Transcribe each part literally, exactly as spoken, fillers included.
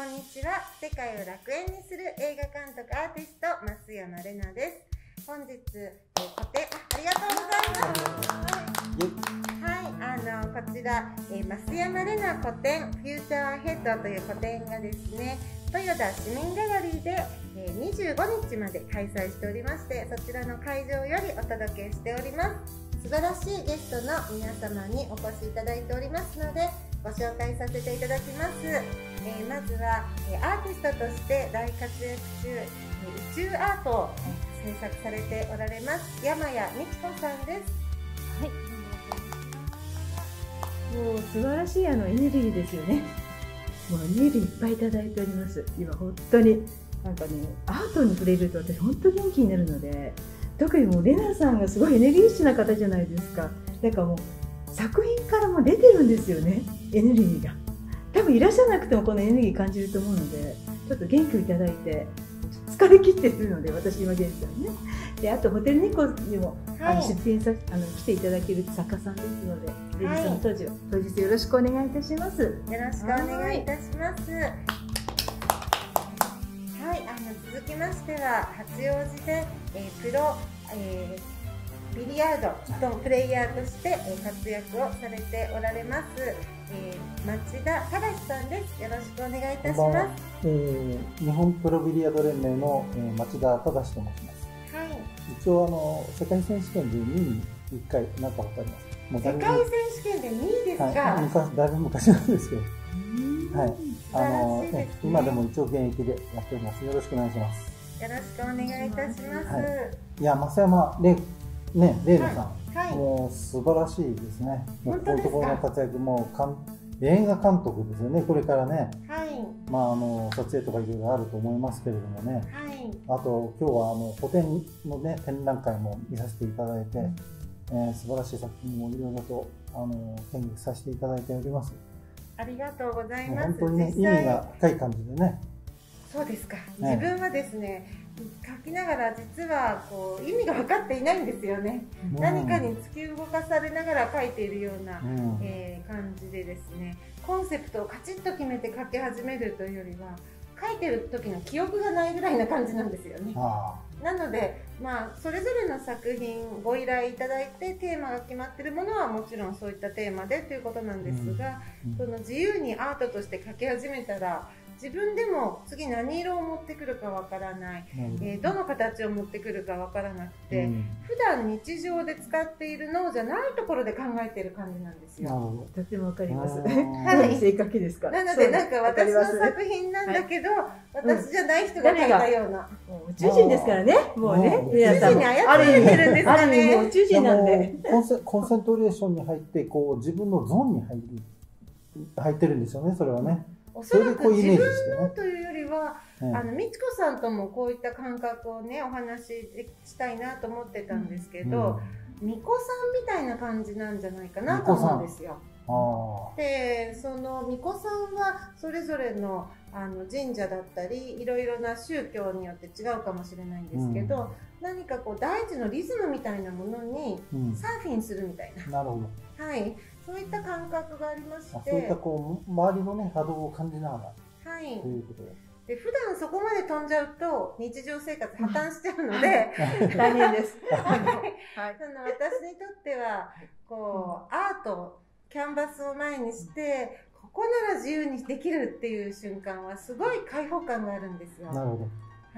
こんにちは。世界を楽園にする映画監督アーティスト増山玲奈です。本日個展、ありがとうございます。あのこちら、えー、増山玲奈個展フューチャーヘッドという個展がですね、豊田市民ギャラリーで、えー、にじゅうごにちまで開催しておりまして、そちらの会場よりお届けしております。素晴らしいゲストの皆様にお越しいただいておりますので、ご紹介させていただきます。えー、まずはアーティストとして大活躍中、宇宙アートを制作されておられます山谷美紀子さんです。もう素晴らしいあのエネルギーですよね。もうエネルギーいっぱいいただいております。今本当になんかね、アートに触れると私本当元気になるので、特にもうレナさんがすごいエネルギッシュな方じゃないですか。なんかもう作品からも出てるんですよね、エネルギーが。多分いらっしゃなくてもこのエネルギー感じると思うので、ちょっと元気をいただいて、疲れ切ってるので私今現在ね。で、あとホテル猫にも、はい、あの出演さあの来ていただける作家さんですので、はい、その当時当日よろしくお願いいたします。よろしくお願いいたします。はい、はい、あの続きましては八王子で、えー、プロ、えー、ビリヤードとプレイヤーとして、えー、活躍をされておられます、えー、町田忠さんです。よろしくお願いいたします。えー、日本プロビリヤード連盟の、えー、町田忠と申します。一応あの世界選手権でにいにいっかいなったことあります。世界選手権でにいですか。はい、昔だいぶ昔なんですけど、はい、あの、ね、今でも一応現役でやっております。よろしくお願いします。よろしくお願いいたします。はい、いや増山玲ね玲奈さん、はいはい、もう素晴らしいですね。もうこういうところの活躍もかん映画監督ですよね。これからね、はい、まああの撮影とかいろいろあると思いますけれどもね。はい、あと今日はあの個展の、ね、展覧会も見させていただいて、うんえー、素晴らしい作品をいろいろとあの見学させていただいております。ありがとうございます。本当に、ね、意味が深い感じでね。そうですか。ね、自分はですね、書きながら実はこう意味が分かっていないんですよね。うん、何かに突き動かされながら書いているような、うんえー、感じでですね、コンセプトをカチッと決めて書き始めるというよりは。書いてる時の記憶がないぐらいな感じなんですよね。なので、まあ、それぞれの作品ご依頼いただいてテーマが決まっているものはもちろんそういったテーマでということなんですが、うん、その自由にアートとして描き始めたら自分でも次何色を持ってくるかわからない、うんえー、どの形を持ってくるかわからなくて、うん、普段日常で使っている脳じゃないところで考えている感じなんですよ。とてもわかります。はい、正確ですか。なのでなんか私の作品なんだけど、私じゃない人が描いたような。宇宙人ですからね。もうね、宇宙人に操られてるんですかね。宇宙人なんで。コンセコンセントレーションに入ってこう自分のゾーンに入る入ってるんですよね。それはね。おそらく自分のというよりは、あの美智子さんともこういった感覚をねお話ししたいなと思ってたんですけど、うん、巫女さんみたいな感じなんじゃないかなと思うんですよ。で、その巫女さんはそれぞれのあの神社だったりいろいろな宗教によって違うかもしれないんですけど、うん、何かこう大地のリズムみたいなものにサーフィンするみたいな。うん、なるほど。はい。そういった感覚がありまして、そういったこう周りのね波動を感じながら、はい、ということで。で普段そこまで飛んじゃうと日常生活破綻しちゃうので大変です。はい。その私にとってはこうアートキャンバスを前にして。ここなら自由にできるっていう瞬間はすごい開放感があるんですよ。なるほ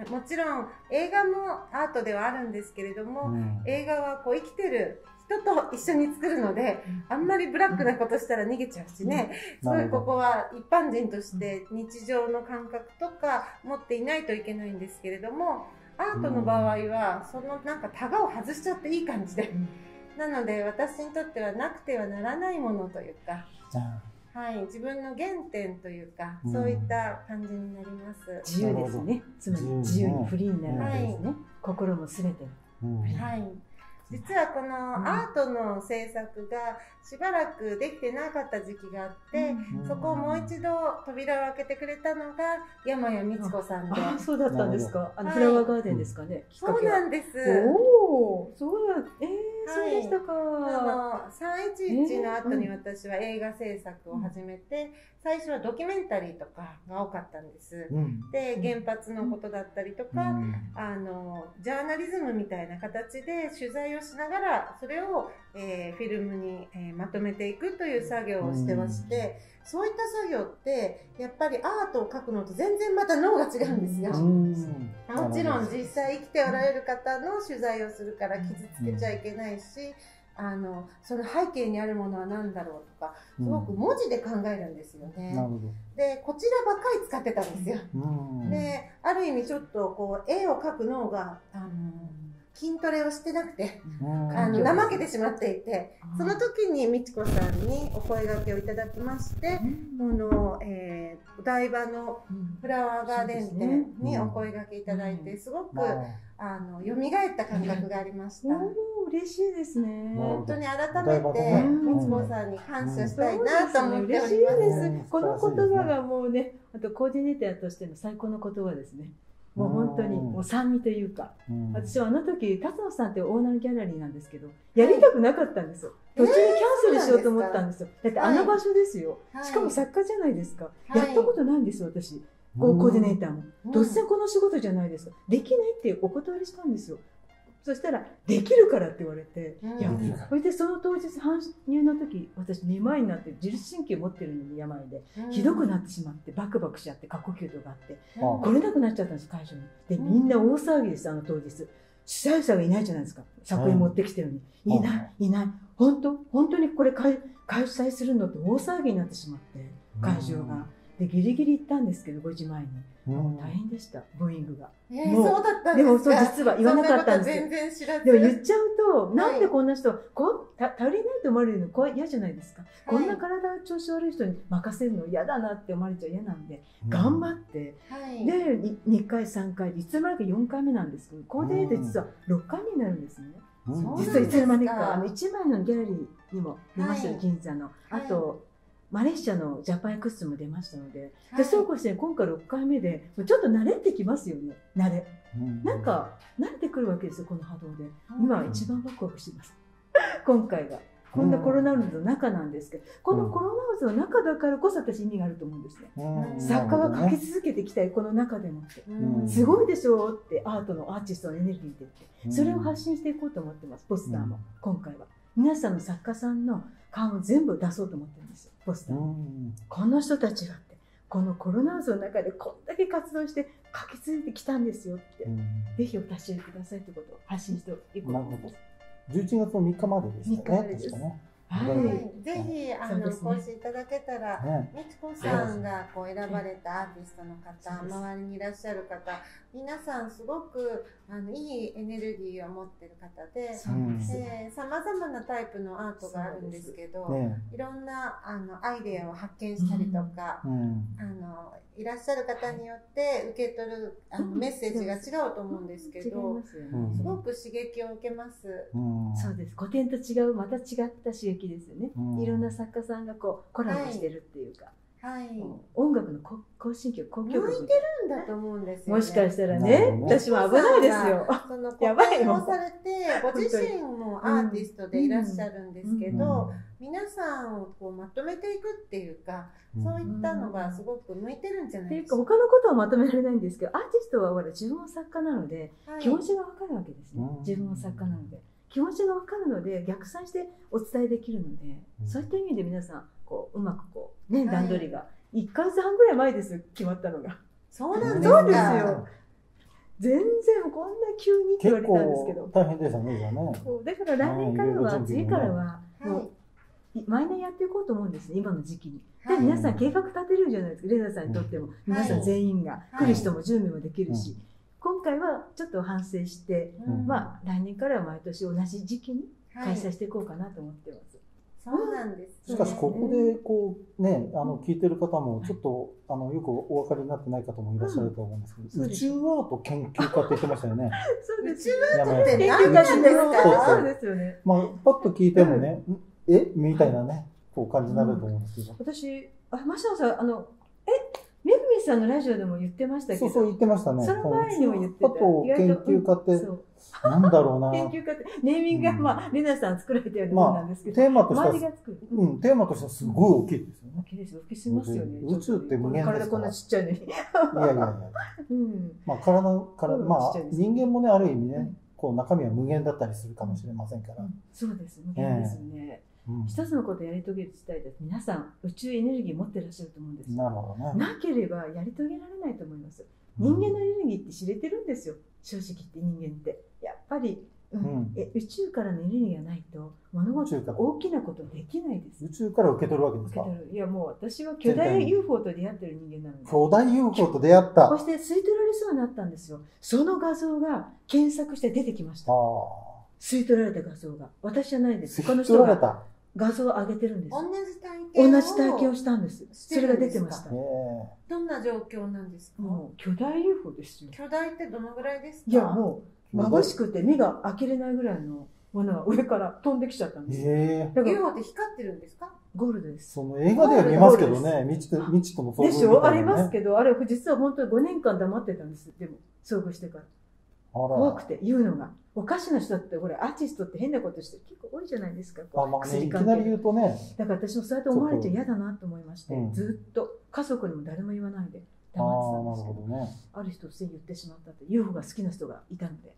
ど。もちろん映画もアートではあるんですけれども、うん、映画はこう生きてる人と一緒に作るので、あんまりブラックなことしたら逃げちゃうしね、うん、そういうここは一般人として日常の感覚とか持っていないといけないんですけれども、アートの場合はそのなんかタガを外しちゃっていい感じで、うん、なので私にとってはなくてはならないものというか。うんはい、自分の原点というか、うん、そういった感じになります。自由ですね。つまり自由にフリーになるわけですね。はい、心もすべて。うん、はい。実はこのアートの制作がしばらくできてなかった時期があって、うん、そこをもう一度扉を開けてくれたのが山谷美智子さんで。あ、そうだったんですか。あのフラワーガーデンですかね。そうなんです。おお、そうだ。ええ。そうでしたか。さんいちいちの後に私は映画制作を始めて、最初はドキュメンタリーとかが多かったんです。で、原発のことだったりとか、あのジャーナリズムみたいな形で取材をしながら、それをえフィルムにえまとめていくという作業をしてまして、そういった作業ってやっぱりアートを描くのと全然また脳が違うんですよ。もちろん実際生きておられる方の取材をするから傷つけちゃいけないし、あのその背景にあるものは何だろうとか、すごく文字で考えるんですよね。で、こちらばっかり使ってたんですよ。で、ある意味ちょっとこう絵を描く脳があの筋トレをしてなくて、あの怠けてしまっていて、その時に美智子さんにお声掛けをいただきまして、うん、のえー、お台場のフラワーガーデン店にお声掛けいただいて、すごくあの蘇った感覚がありました。嬉しいですね。本当に改めて美智子さんに感謝したいなと思っております。嬉しいです。この言葉がもうね、あとコーディネーターとしての最高の言葉ですね。もう本当にもう酸味というか、うん、私はあの時辰野さんってオーナーギャラリーなんですけど、やりたくなかったんですよ。途中でキャンセルしようと思ったんですよ。だってあの場所ですよ、はい、しかも作家じゃないですか、はい、やったことないんですよ私、コーディネーターも、うん、突然この仕事じゃないですか、できないってお断りしたんですよ。そしたら「できるから」って言われて、いや、それでその当日搬入の時、私めまいになって自律神経持ってるのに病でひどくなってしまって、バクバクしちゃって過呼吸とかあって来れなくなっちゃったんです、会場に。でみんな大騒ぎです。あの当日主催者がいないじゃないですか、作品持ってきてるのに、いないいない、本当本当にこれ開催するのって大騒ぎになってしまって、会場が。でギリギリ行ったんですけど、ごじまえにもう大変でした、ブーイングが。そうだったんですか。でもそう、実は言わなかったんですけど、でも言っちゃうと、なんでこんな人こう頼りないと思われるの怖い、嫌じゃないですか。こんな体調子悪い人に任せるの嫌だなって思われちゃ嫌なんで、頑張ってでにかいさんかい、いつの間にかよんかいめなんですけど、コーディネート実はろっかいめになるんですね。実はいつの間にか、あのいちまいのギャラリーにも出ましたよ、銀座の。あとマレーシアのジャパンエクスも出ましたので、はい、でそうこうして今回ろっかいめでちょっと慣れてきますよね。慣れ、うん、なんか慣れてくるわけですよ、この波動で。うん、今一番ワクワクしてます今回がこんなコロナウイルスの中なんですけど、このコロナウイルスの中だからこそ私意味があると思うんですね。うん、作家は書き続けていきたい、この中でもって、うん、すごいでしょうって、アートのアーティストのエネルギーでってそれを発信していこうと思ってます。ポスターも、うん、今回は皆さんの作家さんの顔を全部出そうと思ってるんですよ、ポスター。この人たちがってこのコロナウイルスの中でこんだけ活動して書き継いできたんですよって、ぜひお立ち寄りくださいということを発信していこうと思います。じゅういちがつのみっかまでですね。みっかまでです。はい、ぜひあのお越しいただけたら、美智子さんがこう選ばれたアーティストの方、周りにいらっしゃる方、皆さんすごくあのいいエネルギーを持ってる方で、さまざまなタイプのアートがあるんですけど、いろんなあのアイデアを発見したりとか、あのいらっしゃる方によって受け取るあのメッセージが違うと思うんですけど、すごく刺激を受けます。そうです。古典と違うまた違った刺激ですよね。いろんな作家さんがこうコラボしてるっていうか、はい、音楽の行進曲、交響曲向いてるんだと思うんですよね。もしかしたらね、私は危ないですよ。やばいもされて、ご自身もアーティストでいらっしゃるんですけど、皆さんをこうまとめていくっていうか、そういったのがすごく向いてるんじゃないですか。っていうか他のことはまとめられないんですけど、アーティストはほら自分の作家なので、気持ちがわかるわけですね。自分の作家なので。気持ちが分かるので逆算してお伝えできるので、うん、そういった意味で皆さんこううまくこう、ね、段取りが、はい、いっかげつはんぐらい前です、決まったのが。そうなんですよ。全然こんな急にって言われたんですけど、大変でしたね、じゃあね。だから来年からは、次からはもう毎年やっていこうと思うんですね、今の時期に。で、はい、皆さん計画立てるじゃないですか、レナさんにとっても、はい、皆さん全員が、はい、来る人も準備もできるし。はい、今回はちょっと反省して、うん、まあ来年からは毎年同じ時期に開催していこうかなと思ってます。はい、そうなんです、ね。しかしここでこうね、あの聞いてる方もちょっとあのよくお分かりになってない方もいらっしゃると思うんですけど、うん、宇宙アート研究家って言ってましたよね。そうです。宇宙アートって研究家なんですか。そうですよね。まあパッと聞いてもね、うん、えみたいなね、こう感じになると思うんですけど。うん、私、あ、マシャさん、あのえ。めぐみ西さんのラジオでも言ってましたけど。そうそう、言ってましたね。その前にも言ってた。あと、研究家って、なんだろうな。研究家って、ネーミングが、まあ、レナさん作られたようなものなんですけど、テーマとしては、うん、テーマとしてはすごい大きいですよね。大きいです。大きすぎますよね。宇宙って無限ですから。体こんなちっちゃいのに。いやいやいや。まあ、体、体、まあ、人間もね、ある意味ね、こう、中身は無限だったりするかもしれませんから。そうです。無限ですね。一つのことをやり遂げる自体で皆さん宇宙エネルギー持ってらっしゃると思うんですよ。なるほどね。なければやり遂げられないと思います。人間のエネルギーって知れてるんですよ。正直言って人間ってやっぱり、うん、え宇宙からのエネルギーがないと物事が大きなことできないです。宇宙から受け取るわけですか。いやもう私は巨大 ユーフォー と出会ってる人間なので。巨大 ユーフォー と出会った。そして吸い取られそうになったんですよ。その画像が検索して出てきました。吸い取られた画像が私じゃないです。他の人が。画像を上げてるんです。同じ体験同じ体験をしたんです。それが出てました。どんな状況なんですか。もう巨大 ユーフォー ですよ。巨大ってどのぐらいですか。いやもう眩しくて目が開けれないぐらいのものが上から飛んできちゃったんです。ユーフォー って光ってるんですか。ゴールです。その映画では見ますけどね。未知と未知とも遭遇みたいなね。でしょありますけど、あれ実は本当にごねんかん黙ってたんです。でも遭遇してから。怖くて言うのがおかしな人ってこれアーティストって変なことして結構多いじゃないですか。いきなり言うとね。だから私もそうやって思われちゃ嫌だなと思いまして、うん、ずっと家族にも誰も言わないで黙ってたんですけど、あ, ど、ね、ある人突然言ってしまったって ユーフォー が好きな人がいたので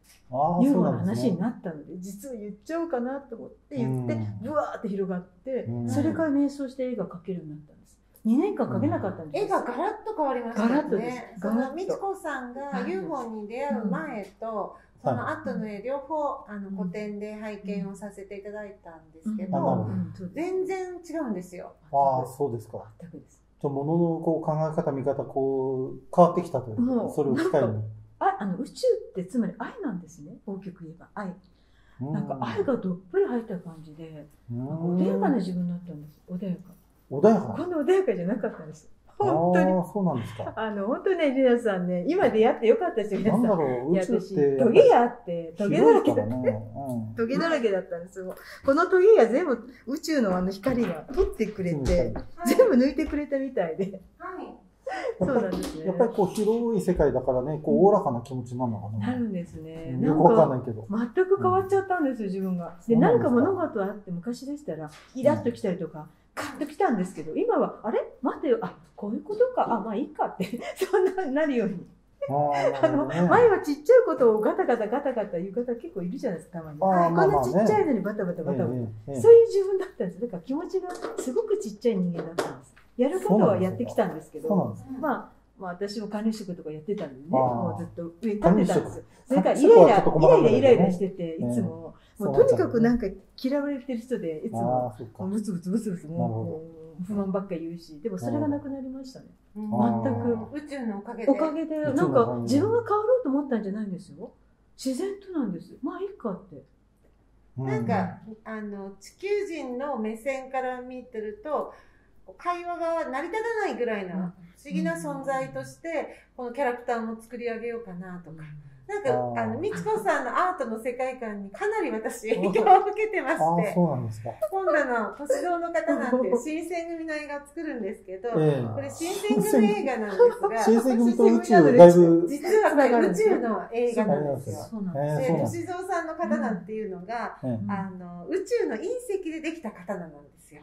ユーフォー の話になったので実は言っちゃおうかなと思って言ってブワーって広がって、うん、それから瞑想して絵が描けるようになったんです。にねんかんかけなかったんです。絵がガラッと変わりましたね。ガラッとです。その美智子さんが ユーフォー に出会う前とその後の絵両方あの個展で拝見をさせていただいたんですけど、全然違うんですよ。ああそうですか。全くです。じゃあ物のこう考え方見方こう変わってきたというか、それを機会に。あ、あの宇宙ってつまり愛なんですね。大きく言えば愛。なんか愛がどっぷり入った感じで、穏やかな自分になったんです。穏やか。穏やかこんな穏やかじゃなかったんです。本当に。そうなんですか。あの、本当ね、リナさんね、今出会ってよかったですよ、皆さん。なんだろう、宇宙って。トゲがあって、トゲだらけだった。トゲだらけだったんですよ。このトゲが全部、宇宙のあの光が取ってくれて、全部抜いてくれたみたいで。はい。そうなんですね。やっぱりこう、広い世界だからね、こう、おおらかな気持ちなのかな。なるんですね。よくわかんないけど。全く変わっちゃったんですよ、自分が。で、なんか物事あって、昔でしたら、イラッと来たりとか。カッときたんですけど、今は、あれ待てよ、あ、こういうことか、あ、まあいいかって、そんな、なるように。あの、前はちっちゃいことをガタガタガタガタ言う方結構いるじゃないですか、たまに。こんなちっちゃいのにバタバタバタバタ。そういう自分だったんです。だから気持ちがすごくちっちゃい人間だったんです。やることはやってきたんですけど、まあ、まあ私も管理職とかやってたんでね、もうずっと上に立ってたんですよ。それからイライラ、イライライライラしてて、いつも、もうとにかくなんか嫌われてる人で、いつもブツブツブツブツもう不満ばっかり言うし、でもそれがなくなりましたね。全く。宇宙のおかげで。おかげで、なんか自分が変わろうと思ったんじゃないんですよ。自然となんです。まあいいかって。なんか、あの、地球人の目線から見てると、会話が成り立たないぐらいな不思議な存在として、このキャラクターも作り上げようかなとか。なんか、あの、美智子さんのアートの世界観にかなり私、影響を受けてまして、今度の歳堂の方なんていう新選組の映画を作るんですけど、これ新選組映画なんですが、新選組と宇宙のだいぶ実は宇宙の映画なんですよ。で、歳堂さんの方なんていうのが、あの、宇宙の隕石でできた方なんですよ。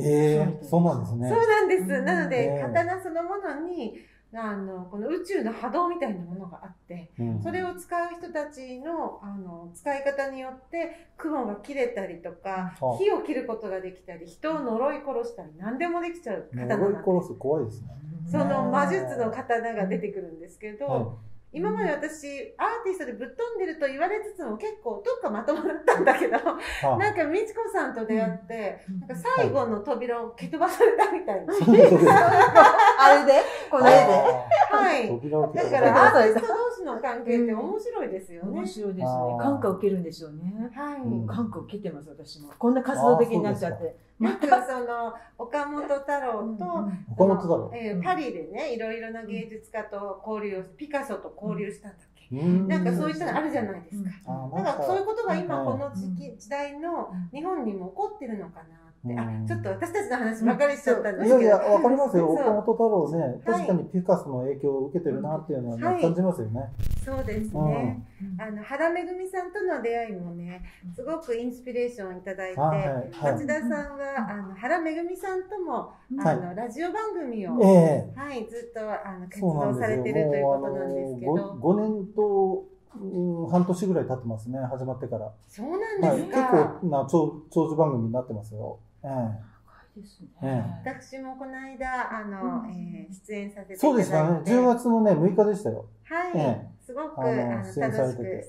ええ、そうなんですね。そうなんです。なので、刀そのものに、あの、この宇宙の波動みたいなものがあって、うん、それを使う人たちの、あの、使い方によって、雲が切れたりとか、火を切ることができたり、人を呪い殺したり、何でもできちゃう刀なんです。呪い殺す怖いですね。その魔術の刀が出てくるんですけど、はい、今まで私、アーティストでぶっ飛んでると言われつつも結構どっかまとまったんだけど、なんか美智子さんと出会って、なんか最後の扉を蹴飛ばされたみたいな。あれでこの絵ではい。だからアーティスト同士の関係って面白いですよね。面白いですね。感化を受けるんでしょうね。はい。感化を受けてます、私も。こんな活動的になっちゃって。なんかその岡本太郎とパリでねいろいろな芸術家と交流をピカソと交流したんだっけ、なんかそういったのあるじゃないですか。だからそういうことが今この時代の日本にも起こってるのかなって、うん、あ、ちょっと私たちの話ばかりしちゃったんですけど。いやいや、わかりますよ。岡本太郎ね、確かにピカソの影響を受けてるなっていうのは、ね、はい、感じますよね。そうですね。うん、あの、原めぐみさんとの出会いもね、すごくインスピレーションをいただいて、はいはい、町田さんは、あの、原めぐみさんとも、あの、はい、ラジオ番組を、えー、はい、ずっと、あの、活動されてるということなんですけど。ごねんと、うん、半年ぐらい経ってますね、始まってから。そうなんですか。はい、結構な長長寿番組になってますよ。ええ、ですね。ええ、私もこの間あの、うん、えー、出演させていただいて。そうですね。じゅうがつのねむいかでしたよ。はい。ええ、すごくあの楽しく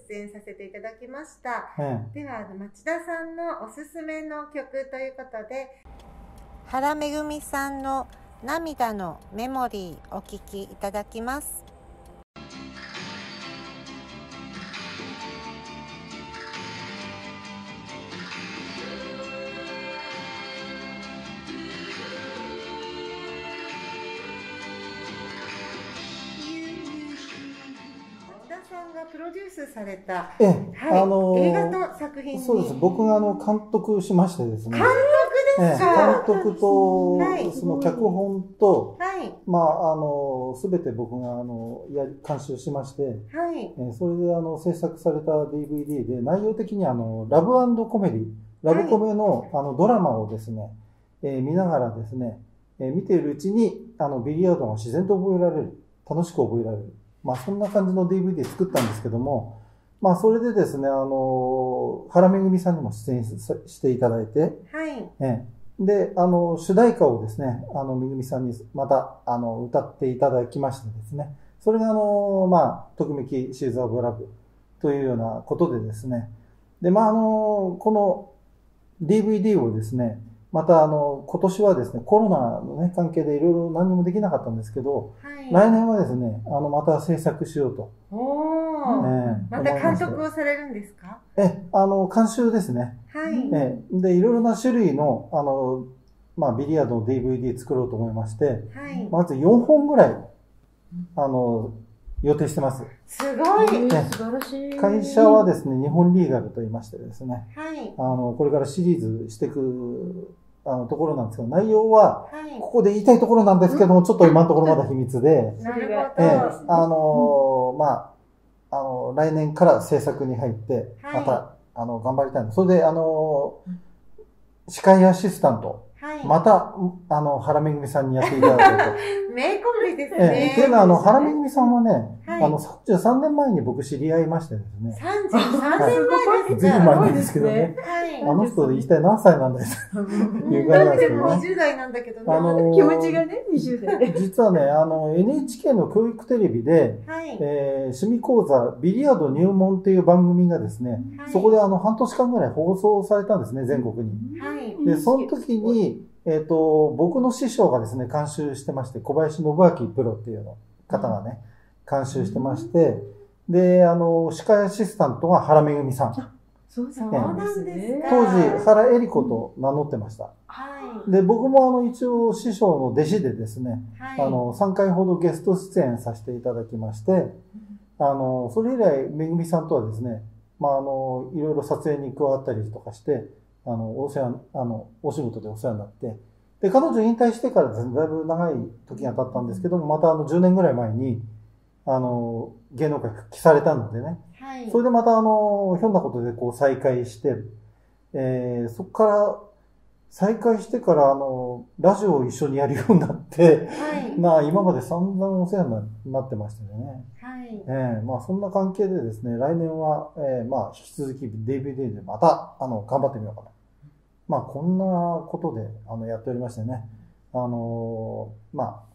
出演させていただきました。ええ、ではあの町田さんのおすすめの曲ということで、原めぐみさんの涙のメモリーお聞きいただきます。プロデュースされた、ええ、はい、あのー、映画の作品に。そうです。僕があの監督しましてですね。監督ですか。ええ、監督と、はい、その脚本と、はい、まああのすべて僕があのや監修しまして、はい、えそれであの制作された ディーブイディー で内容的にあのラブ&コメディ、ラブコメの、はい、あのドラマをですね、えー、見ながらですね、えー、見ているうちにあのビリヤードが自然と覚えられる、楽しく覚えられる。まあそんな感じの ディーブイディー 作ったんですけども、まあそれでですね、あの、原めぐみさんにも出演していただいて、はい。えで、あの、主題歌をですね、あの、めぐみさんにまた、あの、歌っていただきましてですね、それがあの、まあ、ときめきシーズ・オブ・ラブというようなことでですね、で、まああの、この ディーブイディー をですね、またあの、今年はですね、コロナのね、関係でいろいろ何もできなかったんですけど、はい、来年はですね、あの、また制作しようと。おー。えー、また監督をされるんですか？え、あの、監修ですね。はい。えー、で、いろいろな種類の、あの、まあ、ビリヤードの ディーブイディー 作ろうと思いまして、はい、まずよんほんぐらい、あの、予定してます。すごい、ね、素晴らしい。会社はですね、日本リーガルと言いましてですね、はい、あの、これからシリーズしていく、あの、ところなんですけど、内容は、ここで言いたいところなんですけども、はい、ちょっと今のところまだ秘密で、なるほど。えー、あのー、まあ、あの、来年から制作に入って、また、はい、あの、頑張りたいの。それで、あのー、司会アシスタント、はい、また、あの、原めぐみさんにやっていただくと。名コンビですね。えー、というのは、あの、原めぐみさんはね、はい、あの、さんじゅうさんねんまえに僕知り合いましてですね。さんじゅうさんねんまえですね。ずいぶん前ですけどね。はい、あの人で一体何歳なんだよ、という感じなんですけどね。なんでもにじゅうだいなんだけどね。あのー、気持ちがね、にじゅうだい。実はね、あの、エヌエイチケー の教育テレビで、はい、えー、趣味講座、ビリヤード入門っていう番組がですね、はい、そこであの、半年間ぐらい放送されたんですね、全国に。はい、で、その時に、えっと、僕の師匠がですね、監修してまして、小林信明プロっていうの方がね、監修してまして、で、あの、司会アシスタントが原めぐみさん。そうなんですか。当時、原恵理子と名乗ってました。はい。で、僕もあの、一応師匠の弟子でですね、はい、あの、さんかいほどゲスト出演させていただきまして、あの、それ以来、めぐみさんとはですね、まあ、あの、いろいろ撮影に加わったりとかして、あの、お世話、あの、お仕事でお世話になって、で、彼女引退してからですね、だいぶ長い時が経ったんですけども、またあの、じゅうねんぐらい前に、あの、芸能界復帰されたのでね、はい、それでまたあの、ひょんなことでこう再会して、えー、そこから、再会してからあの、ラジオを一緒にやるようになって、はい、まあ、今まで散々お世話になってましたよね。はい、えー、まあ、そんな関係でですね、来年は、えー、まあ、引き続き ディーブイディー でまた、あの、頑張ってみようかな。まあ、こんなことで、あの、やっておりましてね。あのー、まあ、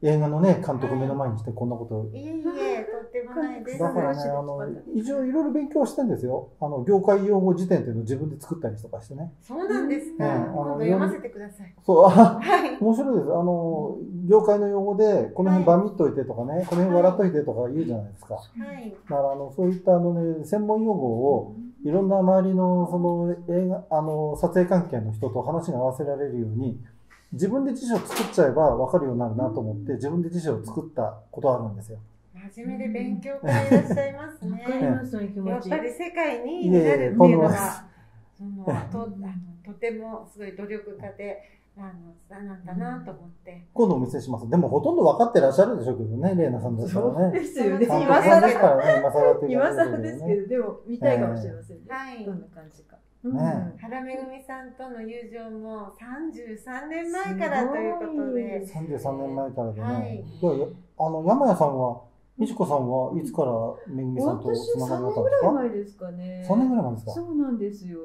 映画のね、監督を目の前にしてこんなことを。いえいえ、とってもないです。だからね、あの、一応いろいろ勉強してんですよ。あの、業界用語辞典っていうのを自分で作ったりとかしてね。そうなんですか。うん、あの、読ませてください。そう、はい、面白いです。あの、業界の用語で、この辺バミっといてとかね、はい、この辺笑っといてとか言うじゃないですか。はい。だから、あの、そういったあのね、専門用語を、いろんな周りの、その、映画、あの、撮影関係の人と話が合わせられるように、自分で辞書を作っちゃえば分かるようになるなと思って、自分で辞書を作ったことあるんですよ。真面目で勉強家いらっしゃいますね。わかります、その気持ち。やっぱり世界になるっていうのが。その と, あのとてもすごい努力家であのなんだなと思って今度お見せします。でもほとんど分かってらっしゃるんでしょうけどね、玲奈さんですからね。ですよね、今更ですからね、今更というか、ね、今更ですけど、でも見たいかもしれませんね、えー、どんな感じか。うん、原めぐみさんとの友情もさんじゅうさんねんまえからということで、さんじゅうさんねんまえからでね、はい、あの山谷さんは、美智子さんはいつからめぐみさんとつながりがあったんですか？私さんねんぐらい前ですかね。さんねんぐらい前ですか？そうなんですよ、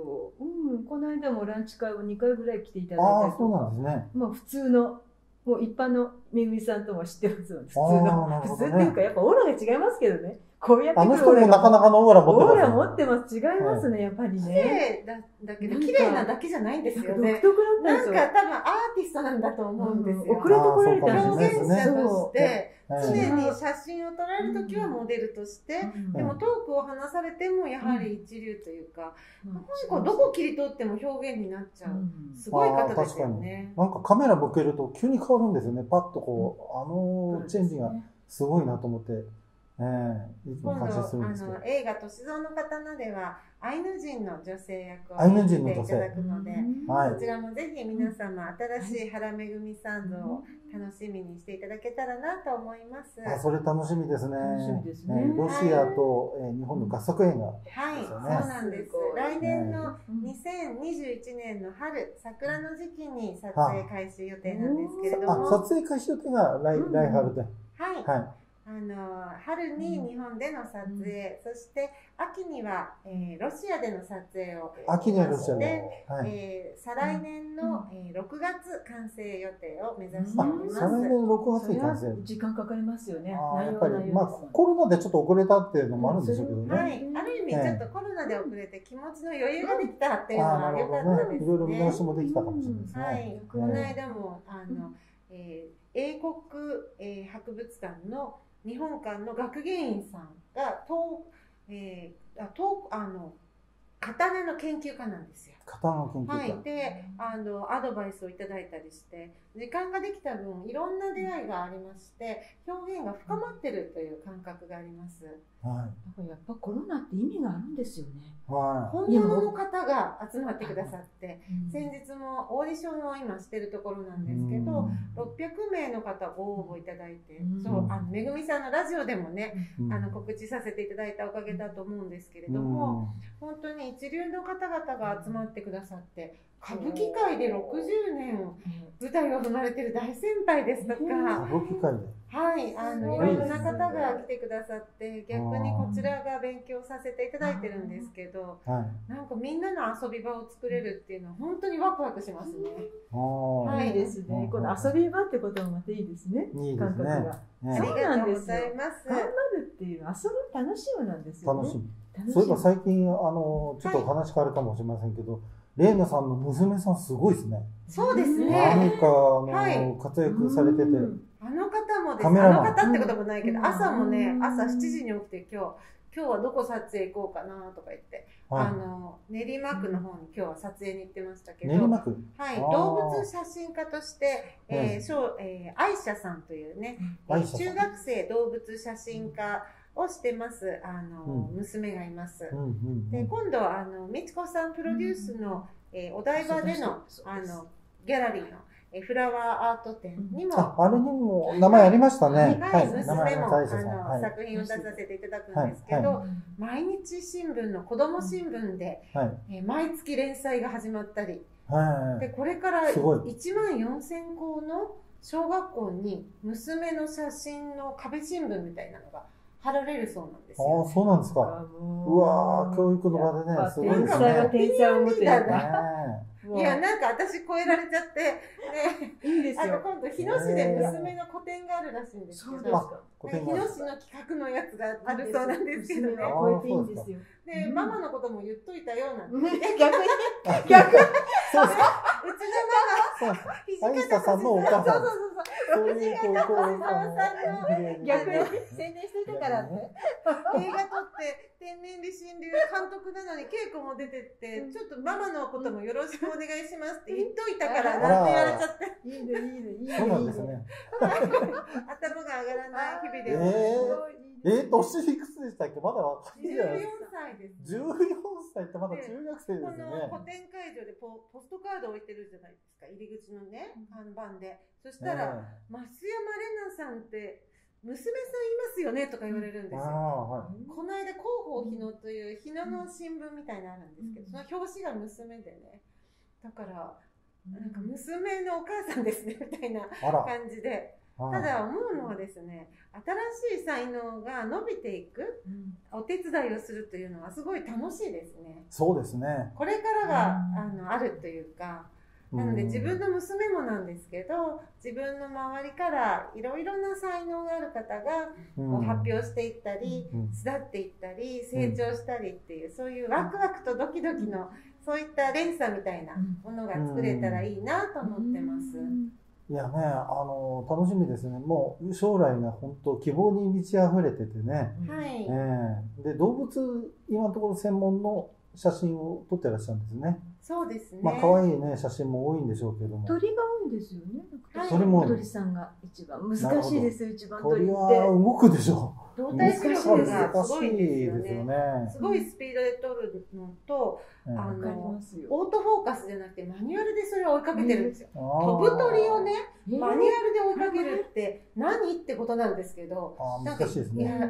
うん、この間もランチ会をにかいぐらい来ていただいたりとか。あ、そうなんですね。まあ普通のもう一般のめぐみさんとも知ってますので、普通の、普通っていうかやっぱオーラが違いますけどね。こうやってあの人もなかなかのオーラ持ってます、ね、オーラ持ってます。違いますね、やっぱりね。綺麗だ、だけど綺麗なだけじゃないんですよね。独特なんですよ。なんか多分アーティストなんだと思うんですよ。遅れてこられた表現者として、常に写真を撮られるときはモデルとして、でもトークを話されてもやはり一流というか、なんかどこ切り取っても表現になっちゃう。すごい方ですよね。なんかカメラ向けると急に変わるんですよね。パッとこう、あのチェンジがすごいなと思って。今度あの映画「歳三の刀」ではアイヌ人の女性役を演じていただくので、そちらもぜひ皆様新しい原めぐみさん像を楽しみにしていただけたらなと思います。あ、それ楽しみですね。ロシアと日本の合作映画。はい、そうなんです。来年のにせんにじゅういちねんの春、桜の時期に撮影開始予定なんですけれども、撮影開始予定が来来春で。はい。あの春に日本での撮影、うん、そして秋には、えー、ロシアでの撮影を秋にはロシアで、はい、えー、再来年の、うん、えー、ろくがつ完成予定を目指しております。再来年ろくがつに完成。時間かかりますよね。やっぱりまあコロナでちょっと遅れたっていうのもあるんでしょうけどね。はい、ある意味ちょっとコロナで遅れて気持ちの余裕ができたっていうのは良かったですね。いろいろ見直しもできたかもしれないですね。はい、この間もあの、えー、英国、えー、博物館の日本館の学芸員さんが刀、えー、あの刀の研究家なんですよ。刀の研究家、はい、であのアドバイスをいただいたりして時間ができた分いろんな出会いがありまして表現が深まってるという感覚があります、はい、だからやっぱコロナって意味があるんですよね、はい、本物の方が集まってくださって先日もオーディションを今してるところなんですけどろっぴゃくめいの方ご応募いただいて、うん、そうあのめぐみさんのラジオでもね、うん、あの告知させていただいたおかげだと思うんですけれども、うん、本当に一流の方々が集まってくださって歌舞伎界でろくじゅうねん舞台を踏まれてる大先輩ですとか、歌舞伎界で、はい、あのいろいろな方が来てくださって逆にこちらが勉強させていただいてるんですけど、なんかみんなの遊び場を作れるっていうのは本当にワクワクしますね。はい、いいですね。この遊び場ってこともまたいいですね。感覚が。そうなんですよ。頑張るっていうのは遊ぶ楽しむなんですよね。楽しむ。そういえば最近あのちょっとお話変わるかもしれませんけど、玲奈さんの娘さんすごいですね。そうですね。何かあの活躍されてて、あの方もです。あの方ってこともないけど、朝もね、朝しちじに起きて今日今日はどこ撮影行こうかなとか言って、あの練馬区の方に今日は撮影に行ってましたけど、練馬区、はい、動物写真家として、ええ、小え愛車さんというね、中学生動物写真家をしてますあの、うん、娘がいます。で今度はあの美智子さんプロデュースの、うん、えー、お台場でのあのギャラリーの、えー、フラワーアート展にも、うん、あ, あれにも名前ありましたね。はい、はい、娘も、はい、あの作品を出させていただくんですけど、はいはい、毎日新聞の子ども新聞で、はい、えー、毎月連載が始まったり、はい、でこれからいちまんよんせんこうの小学校に娘の写真の壁新聞みたいなのが貼られるそうなんですよ。ああ、そうなんですか。うわ、教育の場でね、すごいですね。なんか天才を持ってるね。いや、なんか私超えられちゃって、ね、いいですよ。あと今度日野市で娘の個展があるらしいんですけど、日野市の企画のやつがあるそうなんですけどね。超えていいんですよ。で、ママのことも言っといたようなんで、逆に逆にそうですか。うちのママ、愛沙さんのお母さん、そういうこうこう逆に宣伝していたからね。映画撮って天然理心流監督なのに稽古も出てって、ちょっとママのこともよろしくお願いしますって言っといたからなんて言われちゃって。いいねいいねいいね。そうなんですね。頭が上がらない日々で。え、年いくつでしたっけ？まだ若いじゃないですか。じゅうよんさいです。じゅうよんさいってまだ中学生ですね。この個展会場で ポ, ポストカード置いてるじゃないですか、入り口のね、看板で。そしたら、えー、増山玲奈さんって、娘さんいますよねとか言われるんですよ。はい、この間、広報日野という日野の新聞みたいなのあるんですけど、その表紙が娘でね。だから、なんか娘のお母さんですね、みたいな感じで。ただ思うのはですね、新しい才能が伸びていく、お手伝いをするというのはすごい楽しいですね。そうですね。これからが、あの、あるというか、なので自分の娘もなんですけど、自分の周りからいろいろな才能がある方が発表していったり、巣立っていったり、成長したりっていう、そういうワクワクとドキドキの、そういった連鎖みたいなものが作れたらいいなと思ってます。いやね、あの、楽しみですね。もう将来が本当希望に満ち溢れててね。はい。えー、で、動物、今のところ専門の写真を撮ってらっしゃるんですね。そうですね。まあ、可愛いね、写真も多いんでしょうけども。鳥が多いんですよね。はい、それも。鳥さんが一番。難しいですよ、一番鳥って。鳥は動くでしょう。動体視力がすごいですよね。すごいスピードで撮るのと、あの、オートフォーカスじゃなくてマニュアルでそれを追いかけてるんですよ。飛ぶ鳥をね、マニュアルで追いかけるって何ってことなんですけど、なんか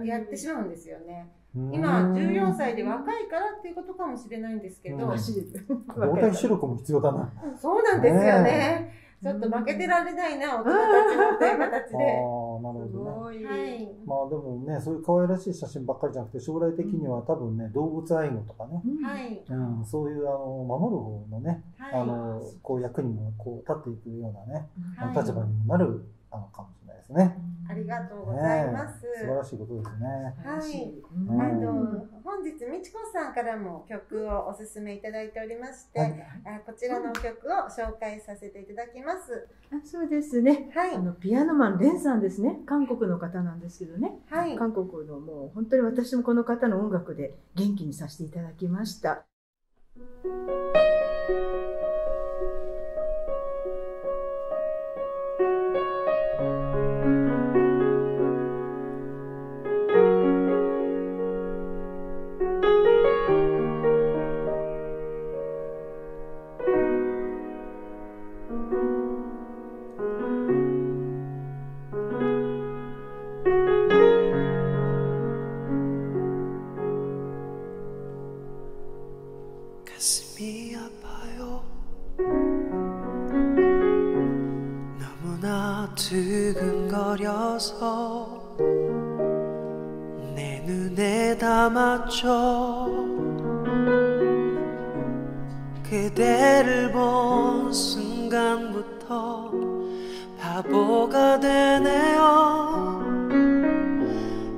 やってしまうんですよね。今、じゅうよんさいで若いからっていうことかもしれないんですけど、動体視力も必要だな。そうなんですよね。ちょっと負けてられないな、大人たちのという形で。ああ、なるほどね。はい。まあでもね、そういう可愛らしい写真ばっかりじゃなくて、将来的には多分ね、動物愛護とかね、はい。うん、そういう、あの、守る方のね、はい、あの、こう役にもこう立っていくようなね、はい、立場にもなる。あのかもしれないですね。ありがとうございます。素晴らしいことですね。はい。あの本日みちこさんからも曲をおすすめいただいておりまして、はい、こちらの曲を紹介させていただきます。あ、そうですね。はい。あのピアノマンレンさんですね。韓国の方なんですけどね。はい。韓国のもう本当に私もこの方の音楽で元気にさせていただきました。내 눈에 담아줘 그대를 본 순간부터 바보가 되네요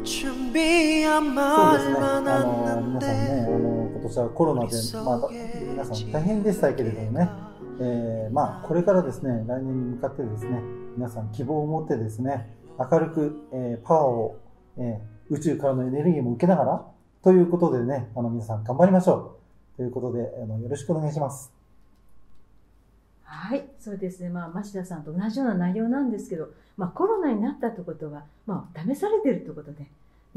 준비한 말만 왔는데 今年はコロナでまあ皆さん大変でしたけれどもね、まあこれからですね来年に向かってですね 皆さん希望を持ってですね、明るく、えー、パワーを、えー、宇宙からのエネルギーも受けながら、ということでね、あの皆さん頑張りましょう。ということで、あのよろしくお願いします。はい、そうですね。まあ、町田さんと同じような内容なんですけど、まあ、コロナになったということは、まあ、試されてるということで、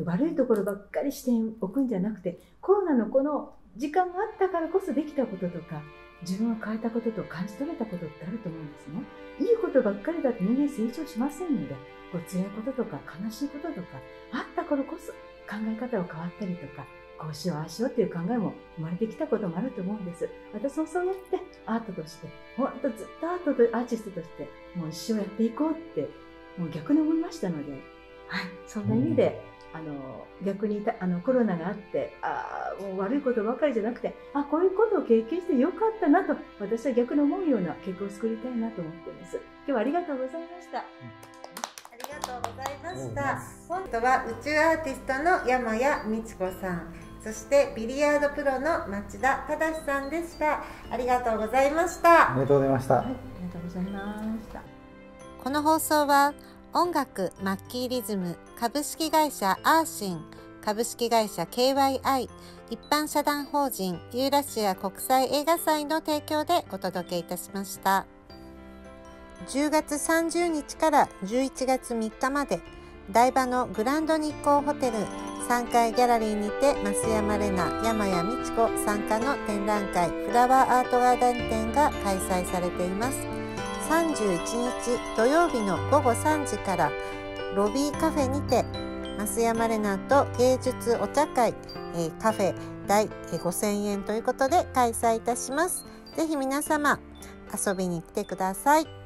悪いところばっかりしておくんじゃなくて、コロナのこの時間があったからこそできたこととか、自分を変えたことと感じ取れたことってあると思うんですね。いいことばっかりだと人間成長しませんので、こう辛いこととか悲しいこととか、あった頃こそ考え方を変わったりとか、こうしようああしようっていう考えも生まれてきたこともあると思うんです。私もそうやってアートとして、ほんとずっとアートとアーティストとして、もう一生やっていこうって、もう逆に思いましたので、はい、そんな意味で、うんあの逆にあのコロナがあってあもう悪いことばかりじゃなくてあこういうことを経験してよかったなと私は逆に思うような結果を作りたいなと思っています。今日はありがとうございました、うん、ありがとうございました。本日は宇宙アーティストの山谷道子さん、そしてビリヤードプロの町田忠さんでした。ありがとうございました。ありがとうございました、はい、ありがとうございました。この放送は音楽マッキーリズム株式会社アーシン株式会社 ケーワイアイ 一般社団法人ユーラシア国際映画祭の提供でお届けいたしました。じゅうがつさんじゅうにちからじゅういちがつみっかまで台場のグランド日光ホテルさんがいギャラリーにて増山玲奈、山谷美智子参加の展覧会フラワーアートガーデン展が開催されています。さんじゅういちにち土曜日の午後さんじからロビーカフェにて増山玲奈と芸術お茶会、えー、カフェ代ごせんえんということで開催いたします。ぜひ皆様遊びに来てください。